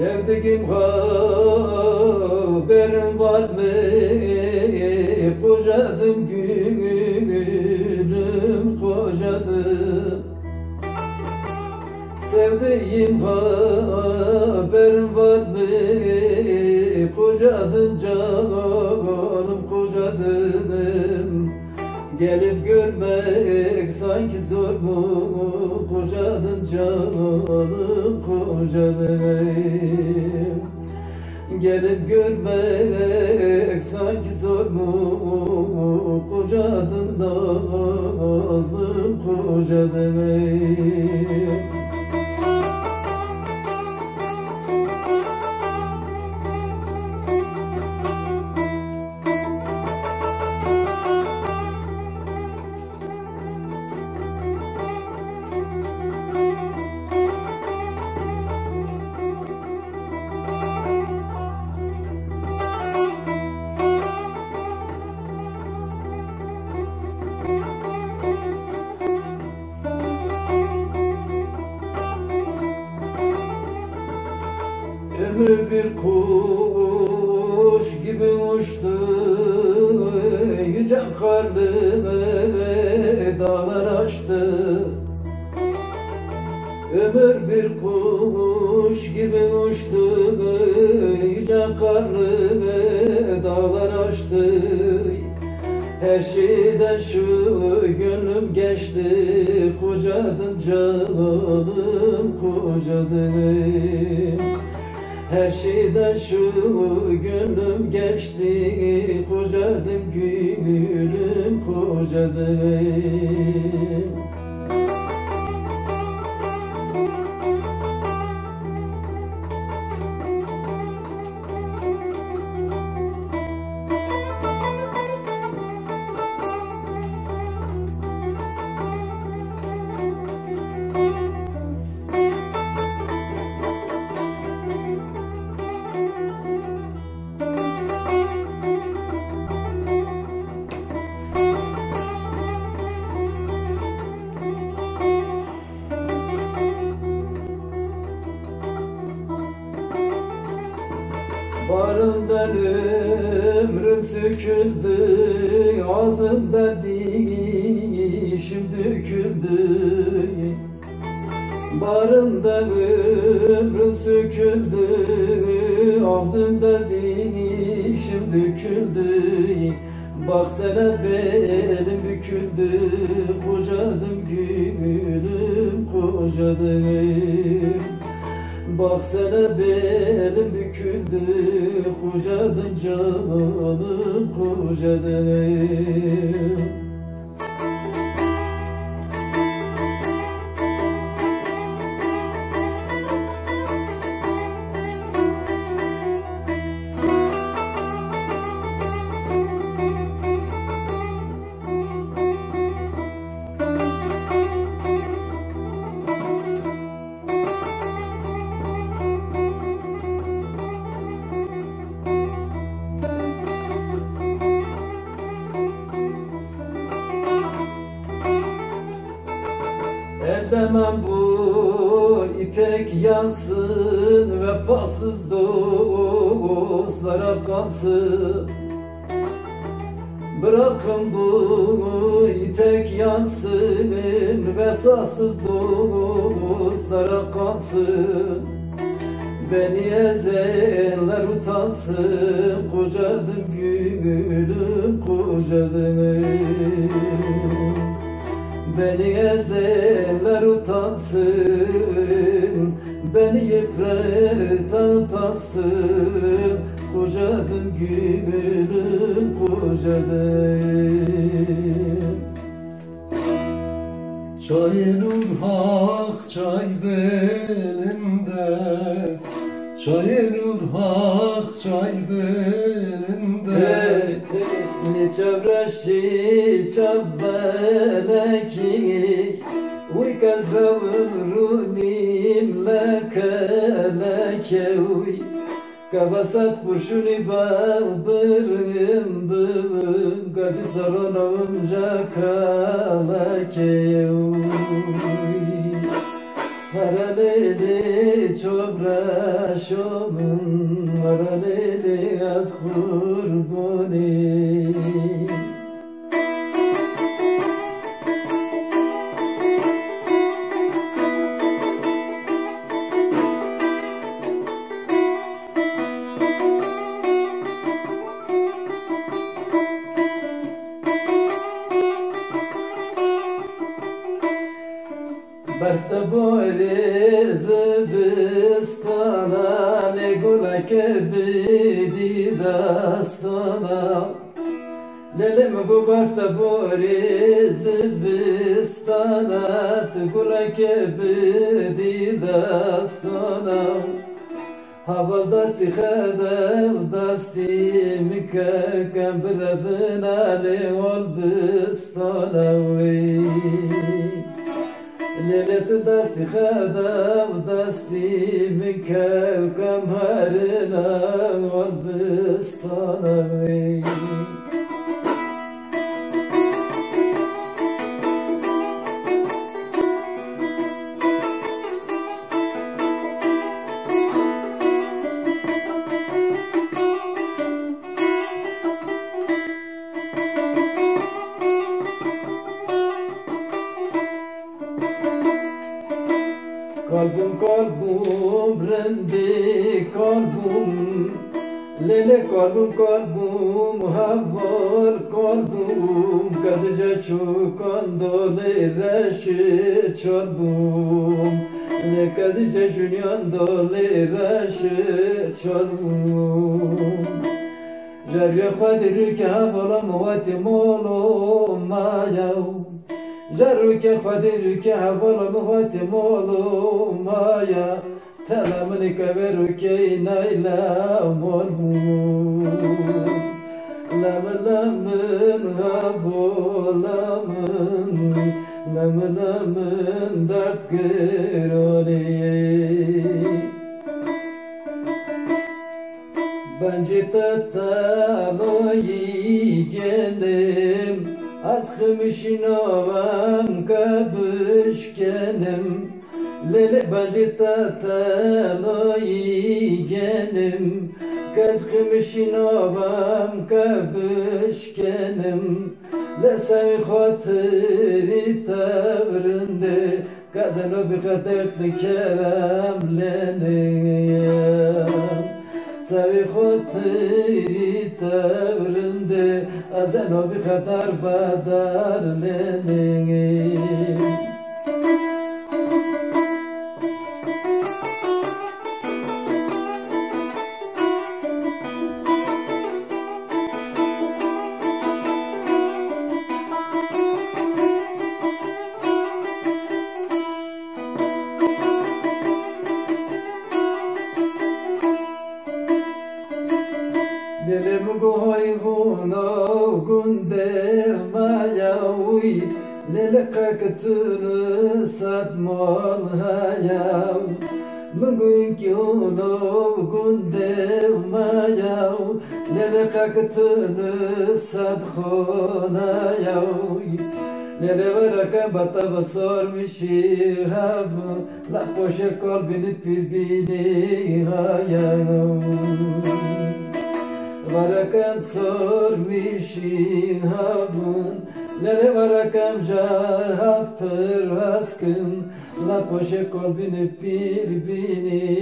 Sevdiğim haberin var mı? Kocadım gülüm kocadım. Sevdiğim haberin var mı? Kocadım canım kocadım. Gelip görmek sanki zor mu? Kocadım canım kocadım. Gelip görmek sanki zor mu? Kocadım nazlım kocadım. Ömür bir kuş gibi uçtu, yüce karlı dağlar açtı. Ömür bir kuş gibi uçtu, yüce karlı dağlar açtı. Her şeyden şu gönlüm geçti, kocadım canım kocadım. Her şeyden şu gönlüm geçti, kocadım gülüm kocadım. Bağrımdan ömrüm söküldü, ağzımda dişim döküldü. Bağrımdan ömrüm söküldü, ağzımda dişim döküldü. Baksana belim büküldü, kocadım gülüm kocadım. Baksana belim büküldü, kocadım canım kocadım. Edemem bu ipek yansın, vefasız dostlara kansın. Bırakın bu ipek yansın, vefasız dostlara kansın. Beni ezenler utansın, kocadım gülüm kocadım. Beni ezenler utansın, beni yıpratan utansın, kocadım gülüm kocadım. Çayılur hak çay belinde, çayılur hak çay belinde. Çevreşi çabeleki, uy kazavurunim leke leke uy. Kavasat kurşuni balbırım bıvım, gadi saronavım jakaleke uy. Haraleli çobra yaşamın aralıydı yaz kurbanı. Berfte boyli zıbıstana, ne gula kebidi dastana. Lelem gu berfte boyli zıbıstana, gula kebidi dastana. Hava dasti khadev dasti mikakem brevna le ol bistana wey. Lelet dasti khadev dasti mikav kam harina ol bistana wey. Kalbum rendi kalbum, lele kalbum kalbum havvar kalbum, kadıca çukando le reşi çalbum, le kadıca jünyando le reşi çalbum. Jarya khadir ki havala muvatimolo mayav. Jarruke khadirke havala muhatim olumaya, telamını keveruke inaylam olmum. Lamlamın havolamın, lamlamın dert kıroni. Bence tataloyi gelim, azkımışın ovam kabışkenim, lele bacı tataloyi genim, kazkımışın ovam kabışkenim, le sevi khatiri tavrinde, kazano bi khatertli keremleneyem. Sevi khatiri tavrinde, azen o bi khatar badar leni. Gelem goy gono gunder mayawi, lele kakatını satman hayav. Mugün ki ono gunder mayaw, lele kakatını satkhon hayaw. Lele varaka batava sormişi hav, la poşe kalbini pirbini hayav. Varakam sormişin havun, lele varakam jahaf pıraskın, la poşe kolbini pirbini